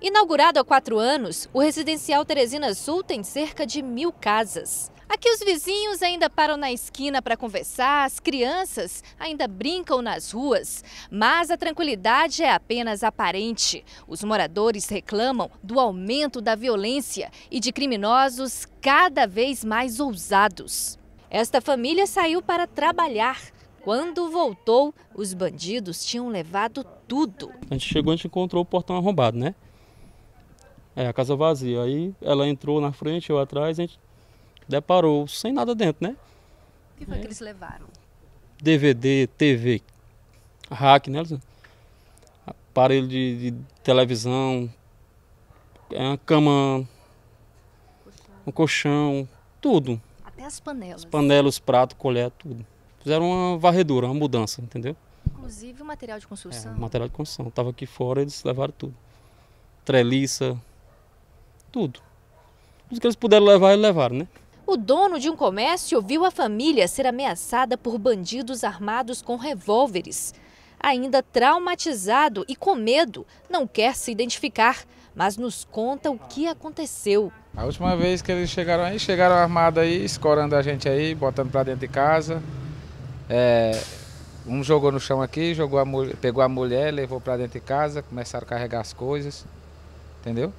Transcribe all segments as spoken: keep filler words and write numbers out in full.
Inaugurado há quatro anos, o residencial Teresina Sul tem cerca de mil casas. Aqui os vizinhos ainda param na esquina para conversar, as crianças ainda brincam nas ruas. Mas a tranquilidade é apenas aparente. Os moradores reclamam do aumento da violência e de criminosos cada vez mais ousados. Esta família saiu para trabalhar. Quando voltou, os bandidos tinham levado tudo. A gente chegou, a gente encontrou o portão arrombado, né? É, a casa vazia. Aí ela entrou na frente, eu atrás, a gente deparou sem nada dentro, né? O que foi é. que eles levaram? D V D, T V, rack, né? Aparelho de, de televisão, uma cama, um colchão, tudo. Até as panelas. As panelas, os pratos, colher, tudo. Fizeram uma varredura, uma mudança, entendeu? Inclusive o material de construção. É, o material de construção. Estava aqui fora, eles levaram tudo. Treliça, tudo. Tudo que eles puderam levar, eles levaram, né? O dono de um comércio viu a família ser ameaçada por bandidos armados com revólveres. Ainda traumatizado e com medo, não quer se identificar, mas nos conta o que aconteceu. A última vez que eles chegaram aí, chegaram armados aí, escorando a gente aí, botando pra dentro de casa. É, um jogou no chão aqui, jogou a, pegou a mulher, levou pra dentro de casa, começaram a carregar as coisas, entendeu?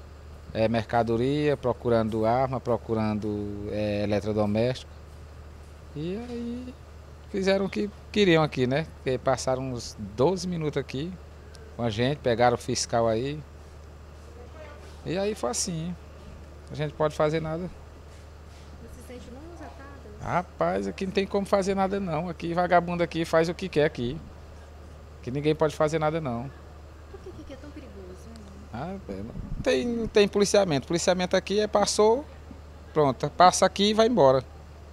É, mercadoria, procurando arma, procurando é, eletrodoméstico. E aí fizeram o que queriam aqui, né? Porque passaram uns doze minutos aqui com a gente, pegaram o fiscal aí. E aí foi assim, hein? A gente pode fazer nada. Você se sente muito atado? Rapaz, aqui não tem como fazer nada não. Aqui vagabundo aqui faz o que quer aqui. Aqui ninguém pode fazer nada não. Por que que é tão perigoso, hein? Ah, não. Tem, tem policiamento. Policiamento aqui é passou, pronto, passa aqui e vai embora.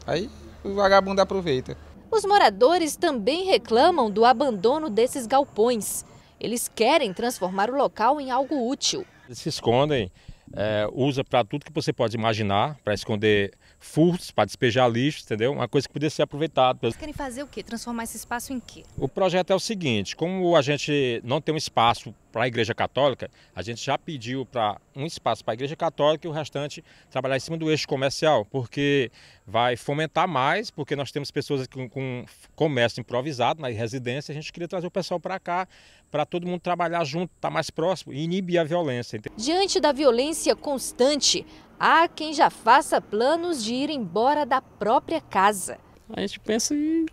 Aí o vagabundo aproveita. Os moradores também reclamam do abandono desses galpões. Eles querem transformar o local em algo útil. Eles se escondem, é, usa para tudo que você pode imaginar, para esconder furtos, para despejar lixo, entendeu? Uma coisa que poderia ser aproveitada. Eles querem fazer o quê? Transformar esse espaço em quê? O projeto é o seguinte, como a gente não tem um espaço para a Igreja Católica, a gente já pediu para um espaço para a Igreja Católica e o restante trabalhar em cima do eixo comercial, porque vai fomentar mais, porque nós temos pessoas com, com comércio improvisado na residência, a gente queria trazer o pessoal para cá, para todo mundo trabalhar junto, estar tá mais próximo e inibir a violência. Diante da violência constante, há quem já faça planos de ir embora da própria casa. A gente pensa em...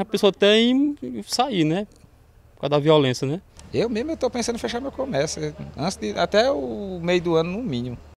a pessoa até em sair, né? Por causa da violência, né? Eu mesmo estou pensando em fechar meu comércio, antes de, até o meio do ano no mínimo.